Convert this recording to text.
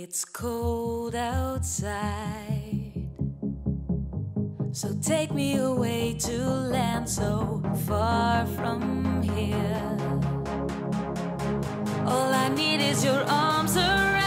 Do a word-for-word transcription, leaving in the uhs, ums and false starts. It's cold outside, so take me away to land so far from here. All I need is your arms around.